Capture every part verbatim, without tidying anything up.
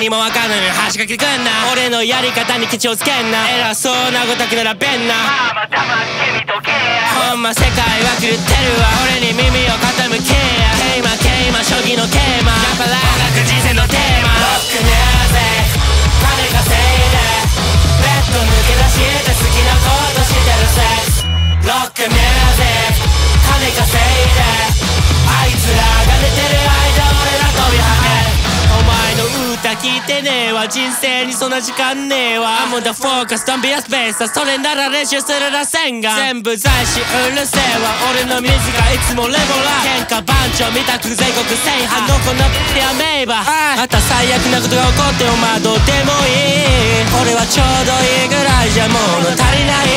何もわかんないのに話しかけてくんな。俺のやり方に気をつけんな。偉そうなごときならべんな。まあまたまってみとけや。ほんま世界は狂ってるわ。俺に耳を傾けや。テーマテーマ将棋のテーマラッパラー楽人生のテーマロックミュージック金稼いでベッド抜け出して好きなことしてるセックスロックミュージック金稼いであいつらが寝てる間俺ら飛び跳ねる。お前の歌聞いてねえわ。人生にそんな時間ねえわ。I'm on the focus don't be a spacer それなら練習するらせんが全部在しうるせえわ。俺の水がいつもレボラ喧嘩番長みたく全国制覇どこのってやめえばまた最悪なことが起こってお前どうでもいい。俺はちょうどいいぐらいじゃもうの足りない。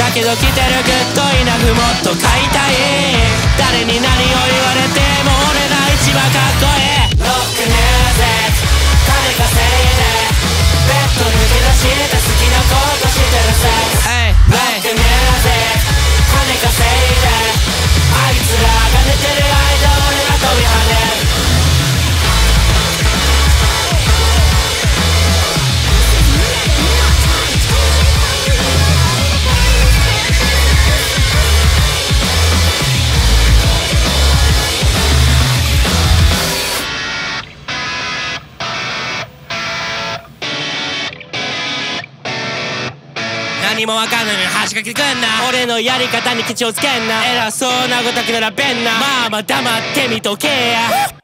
だけど来てるグッドイナフもっと買いたい。誰に何を言われても俺ら一番かっこいい。ロックミュージック金稼いでベッド抜け出して好きなことしてるセックスロックミュージック金稼いであいつらが寝てる間俺ら飛び跳ねる。何もわかんないのに話しかけてくんな。俺のやり方に気をつけんな。偉そうなごときならべんな。まあまあ黙ってみとけや。